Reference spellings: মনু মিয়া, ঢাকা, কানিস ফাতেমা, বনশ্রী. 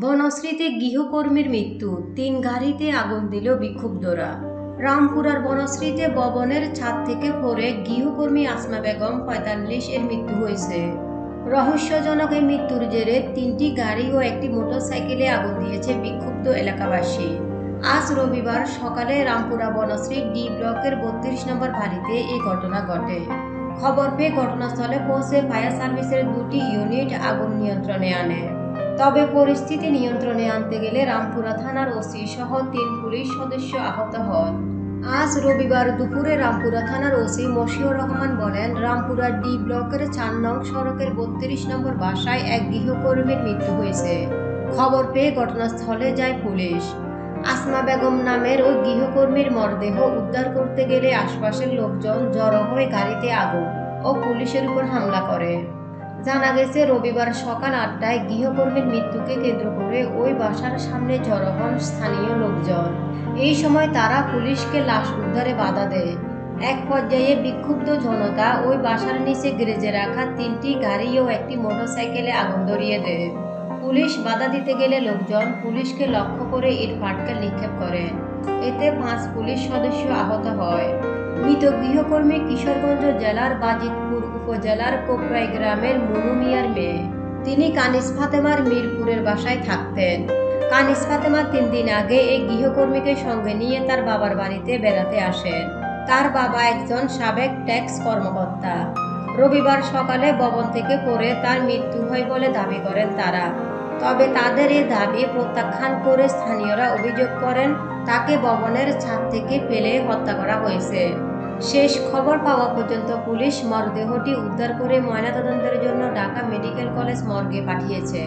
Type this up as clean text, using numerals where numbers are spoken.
बनश्रीते गृहकर्मीर मृत्यु, 3 गाड़ीते आगुन दिल विक्षुब्धरा। रामपुरार बनश्रीते भवनेर छाद थेके पड़े गृहकर्मी आसमा बेगम 45 एर मृत्यु हयेछे। रहस्यजनक एई मृत्युर जेरे 3टी गाड़ी और एक मोटरसाइकेले आगुन दियेछे विक्षुब्ध एलाकाबासी। आज रविवार सकाले रामपुरा बनश्री डी ब्लकेर 32 नम्बर बाड़ीते एई घटना घटे। खबर पेये घटनास्थले पौंछे फायर सार्विसेर 2टी यूनिट आगुन नियंत्रणे आने। तब परिस्थिति नियंत्रणे आनते गेले रामपुरा थानार ओसि सह 3 पुलिस सदस्य आहत हन। आज रविवार दुपुरे रामपुरा थानार ओसि मशिउर रहमान बोलेन, रामपुरा डी ब्लकेर 4 नং सड़केर 32 नम्बर बासाय एक गृहकर्मीर मृत्यु हयेछे। खबर पेये घटनास्थले जाय पुलिस। आसमा बेगम नामेर ओई गृहकर्मीर मरदेह उद्धार करते गेले आशपाशेर लोकजन जड़ो हये गाड़ीते आगुन ओ पुलिशेर उपर हमला करे। जाना गेছে रविवार सकाल ৮টায় গৃহকর্মীর মৃত্যুকে কেন্দ্র করে ওই বাসার সামনে জড়ো হন স্থানীয় লোকজন। এই সময় তারা পুলিশকে লাশ উদ্ধারে বাধা দেয়। এক পর্যায়ে বিক্ষুব্ধ জনতা ওই বাসার নিচে গ্যারেজে রাখা 3টি গাড়ি ও একটি মোটরসাইকেলে আগুন ধরিয়ে দেয়। পুলিশ বাধা দিতে গেলে লোকজন পুলিশকে লক্ষ্য করে ইট পাটকেল নিক্ষেপ করে। এতে 5 পুলিশ সদস্য আহত হয়। মৃত গৃহকর্মী কিশোরগঞ্জ জেলার বাজিতপুর উপজেলার কোপরাই গ্রামের মনু মিয়ার মেয়ে। তিনি কানিস ফাতেমার মিরপুরের বাসায় থাকতেন। কানিস ফাতেমা 3 দিন আগে এই গৃহকর্মীকে সঙ্গে নিয়ে তার বাবার বাড়িতে বেড়াতে আসেন। তার বাবা একজন সাবেক ট্যাক্স কর্মকর্তা। রবিবার সকালে ভবন থেকে পড়ে তার মৃত্যু হয় বলে দাবি করেন তারা। তবে তাদের এই দাবি প্রত্যাখ্যান করে স্থানীয়রা অভিযোগ করেন তাকে ভবনের ছাদ থেকে ফেলে হত্যা করা হয়েছে। শেষ খবর পাওয়া পর্যন্ত পুলিশ মরদেহটি উদ্ধার করে ময়নাতদন্তের জন্য ঢাকা মেডিকেল কলেজ মর্গে পাঠিয়েছে।